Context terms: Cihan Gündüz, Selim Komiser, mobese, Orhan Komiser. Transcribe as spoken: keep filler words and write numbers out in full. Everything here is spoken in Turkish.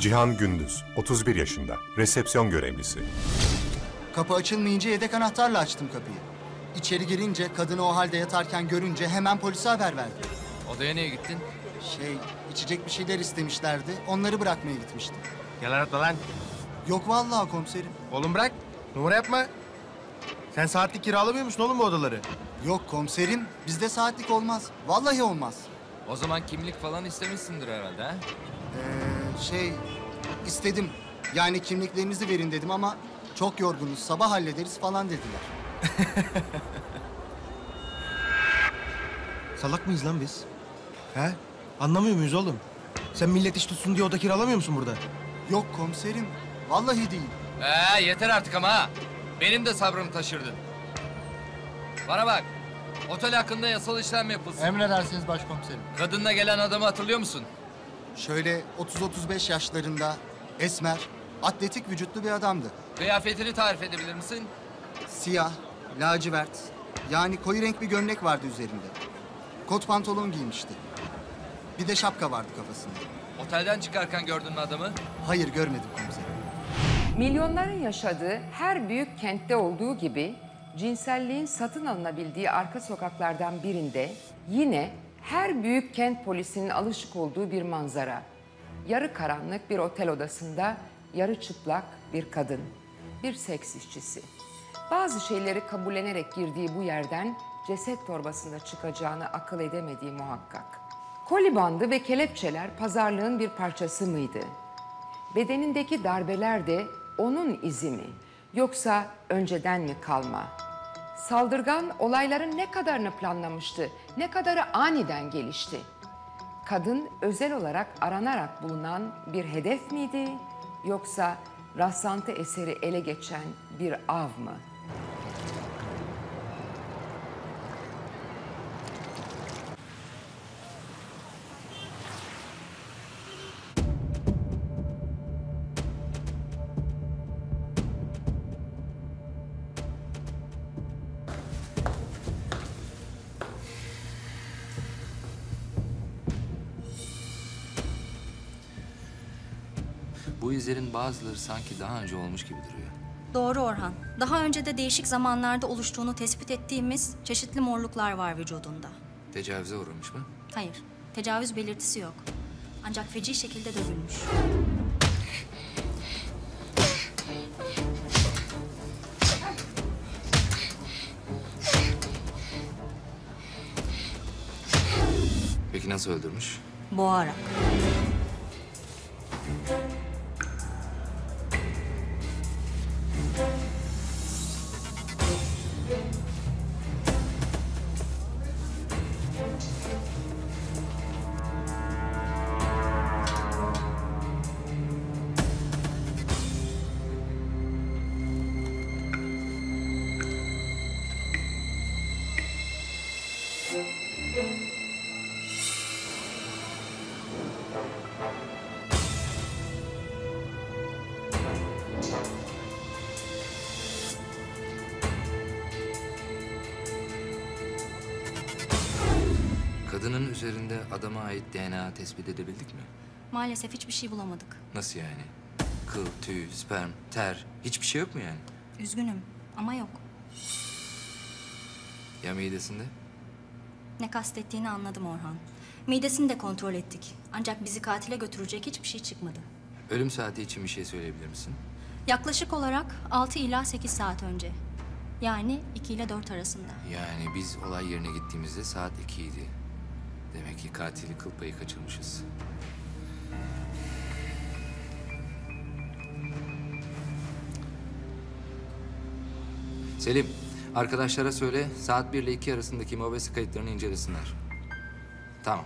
Cihan Gündüz, otuz bir yaşında, resepsiyon görevlisi. Kapı açılmayınca yedek anahtarla açtım kapıyı. İçeri girince, kadını o halde yatarken görünce hemen polise haber verdim. Odaya niye gittin? Şey, içecek bir şeyler istemişlerdi, onları bırakmaya gitmiştim. Gel anlatma lan. Yok vallahi komiserim. Oğlum bırak, numara yapma. Sen saatlik kiralamıyor musun oğlum bu odaları? Yok komiserim, bizde saatlik olmaz. Vallahi olmaz. O zaman kimlik falan istemişsindir herhalde ha? Ee, şey, istedim. Yani kimliklerinizi verin dedim ama çok yorgunuz, sabah hallederiz falan dediler. Salak mıyız lan biz? He? Anlamıyor muyuz oğlum? Sen millet iş tutsun diye oda kiralamıyor musun burada? Yok komiserim, vallahi değil. Ee, yeter artık ama ha. Benim de sabrımı taşırdın. Bana bak, otel hakkında yasal işlem yapılsın. Emredersiniz başkomiserim. Kadınla gelen adamı hatırlıyor musun? Şöyle otuz otuz beş yaşlarında, esmer, atletik vücutlu bir adamdı. Kıyafetini tarif edebilir misin? Siyah, lacivert, yani koyu renk bir gömlek vardı üzerinde. Kot pantolon giymişti. Bir de şapka vardı kafasında. Otelden çıkarken gördün mü adamı? Hayır, görmedim komiserim. Milyonların yaşadığı her büyük kentte olduğu gibi cinselliğin satın alınabildiği arka sokaklardan birinde yine her büyük kent polisinin alışık olduğu bir manzara. Yarı karanlık bir otel odasında yarı çıplak bir kadın, bir seks işçisi. Bazı şeyleri kabullenerek girdiği bu yerden ceset torbasında çıkacağını akıl edemediği muhakkak. Koli bandı ve kelepçeler pazarlığın bir parçası mıydı? Bedenindeki darbeler de onun izi mi? Yoksa önceden mi kalma? Saldırgan olayların ne kadarını planlamıştı, ne kadarı aniden gelişti? Kadın özel olarak aranarak bulunan bir hedef miydi? Yoksa rastlantı eseri ele geçen bir av mı? Bu izlerin bazıları sanki daha önce olmuş gibi duruyor. Doğru Orhan. Daha önce de değişik zamanlarda oluştuğunu tespit ettiğimiz çeşitli morluklar var vücudunda. Tecavüze uğramış mı? Hayır. Tecavüz belirtisi yok. Ancak feci şekilde dövülmüş. Peki nasıl öldürmüş? Boğarak. Kadının üzerinde adama ait D N A tespit edebildik mi? Maalesef hiçbir şey bulamadık. Nasıl yani? Kıl, tüy, sperm, ter, hiçbir şey yok mu yani? Üzgünüm ama yok. Ya midesinde? Ne kastettiğini anladım Orhan. Midesini de kontrol ettik. Ancak bizi katile götürecek hiçbir şey çıkmadı. Ölüm saati için bir şey söyleyebilir misin? Yaklaşık olarak altı ila sekiz saat önce. Yani iki ile dört arasında. Yani biz olay yerine gittiğimizde saat iki idi. Demek ki katili kıl payı kaçırmışız. Selim, arkadaşlara söyle saat bir ile iki arasındaki mobese kayıtlarını incelesinler. Tamam.